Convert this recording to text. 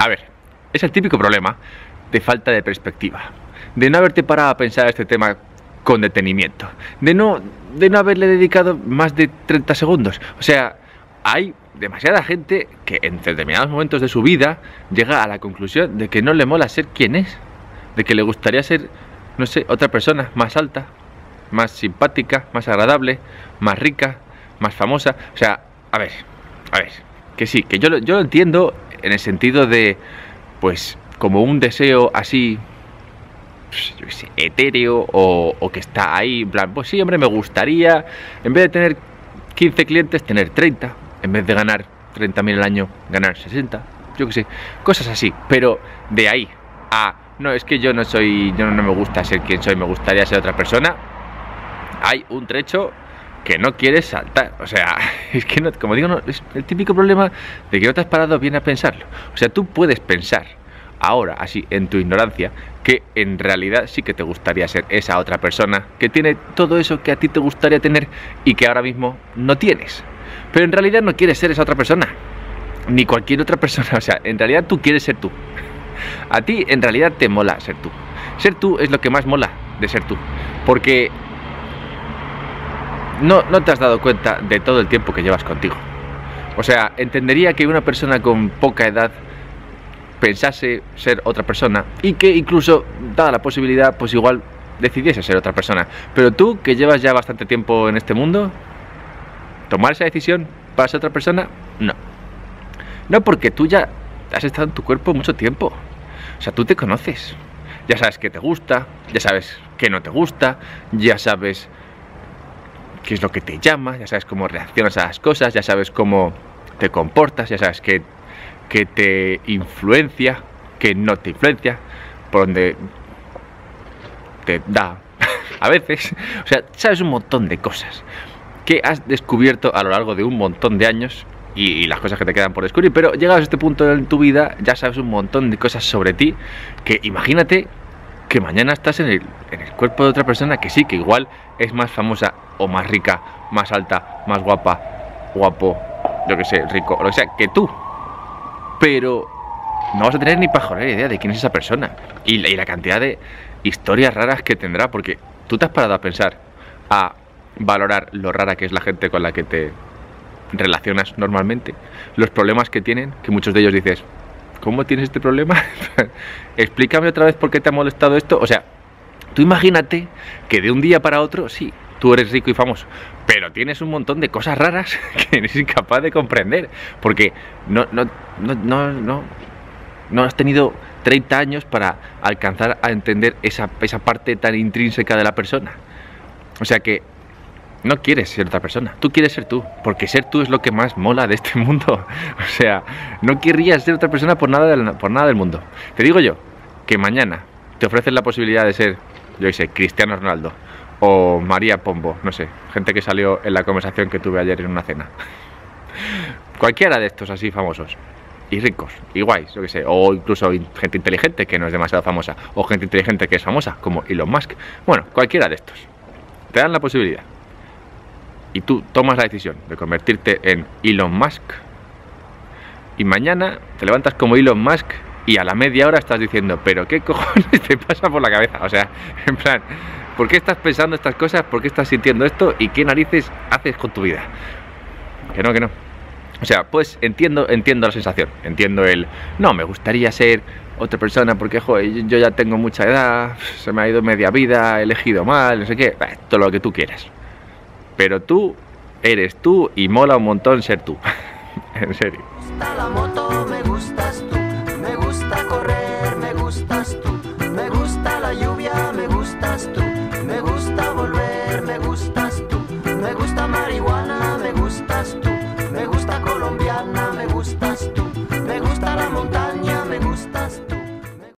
A ver, es el típico problema de falta de perspectiva, de no haberte parado a pensar este tema con detenimiento, de no haberle dedicado más de 30 segundos. O sea, hay demasiada gente que en determinados momentos de su vida llega a la conclusión de que no le mola ser quien es, de que le gustaría ser, no sé, otra persona más alta, más simpática, más agradable, más rica, más famosa. O sea, a ver, que sí, que yo lo entiendo en el sentido de, pues, como un deseo así, pues, yo qué sé, etéreo o que está ahí, en plan, pues sí, hombre, me gustaría, en vez de tener 15 clientes, tener 30, en vez de ganar 30.000 al año, ganar 60, yo qué sé, cosas así. Pero de ahí a, no, es que yo no me gusta ser quien soy, me gustaría ser otra persona, hay un trecho que no quieres saltar. O sea, es que no, como digo, no, es el típico problema de que no te has parado bien a pensarlo. O sea, tú puedes pensar ahora, así, en tu ignorancia, que en realidad sí que te gustaría ser esa otra persona que tiene todo eso que a ti te gustaría tener y que ahora mismo no tienes. Pero en realidad no quieres ser esa otra persona, ni cualquier otra persona. O sea, en realidad tú quieres ser tú. A ti en realidad te mola ser tú. Ser tú es lo que más mola de ser tú, porque no te has dado cuenta de todo el tiempo que llevas contigo. O sea, entendería que una persona con poca edad pensase ser otra persona y que incluso, dada la posibilidad, pues igual decidiese ser otra persona. Pero tú, que llevas ya bastante tiempo en este mundo, tomar esa decisión para ser otra persona, no. No, porque tú ya has estado en tu cuerpo mucho tiempo. O sea, tú te conoces. Ya sabes qué te gusta, ya sabes qué no te gusta, ya sabes qué es lo que te llama, ya sabes cómo reaccionas a las cosas, ya sabes cómo te comportas, ya sabes qué te influencia, qué no te influencia, por dónde te da a veces. O sea, sabes un montón de cosas que has descubierto a lo largo de un montón de años y las cosas que te quedan por descubrir. Pero llegados a este punto en tu vida ya sabes un montón de cosas sobre ti, que imagínate que mañana estás en el cuerpo de otra persona que sí, que igual es más famosa o más rica, más alta, más guapa, guapo, yo que sé, rico, o lo que sea, que tú. Pero no vas a tener ni pajolera idea de quién es esa persona y la cantidad de historias raras que tendrá, porque tú te has parado a pensar, a valorar lo rara que es la gente con la que te relacionas normalmente, los problemas que tienen, que muchos de ellos dices, ¿cómo tienes este problema? Explícame otra vez por qué te ha molestado esto. O sea, tú imagínate que de un día para otro, sí, tú eres rico y famoso, pero tienes un montón de cosas raras que eres incapaz de comprender, porque no has tenido 30 años para alcanzar a entender esa parte tan intrínseca de la persona. O sea que no quieres ser otra persona, tú quieres ser tú, porque ser tú es lo que más mola de este mundo. O sea, no querrías ser otra persona por nada del mundo. Te digo yo, que mañana te ofrecen la posibilidad de ser, yo qué sé, Cristiano Ronaldo o María Pombo, no sé, gente que salió en la conversación que tuve ayer en una cena. Cualquiera de estos así famosos y ricos y guays, yo qué sé, o incluso gente inteligente que no es demasiado famosa, o gente inteligente que es famosa, como Elon Musk. Bueno, cualquiera de estos. Te dan la posibilidad. Y tú tomas la decisión de convertirte en Elon Musk, y mañana te levantas como Elon Musk y a la media hora estás diciendo, pero qué cojones te pasa por la cabeza. O sea, en plan, ¿por qué estás pensando estas cosas? ¿Por qué estás sintiendo esto? ¿Y qué narices haces con tu vida? Que no, que no. O sea, pues entiendo la sensación, entiendo el, no, me gustaría ser otra persona porque, joder, yo ya tengo mucha edad, se me ha ido media vida, he elegido mal, no sé qué, todo lo que tú quieras. Pero tú eres tú y mola un montón ser tú. En serio. Me gusta la moto, me gustas tú. Me gusta correr, me gustas tú. Me gusta la lluvia, me gustas tú. Me gusta volver, me gustas tú. Me gusta marihuana.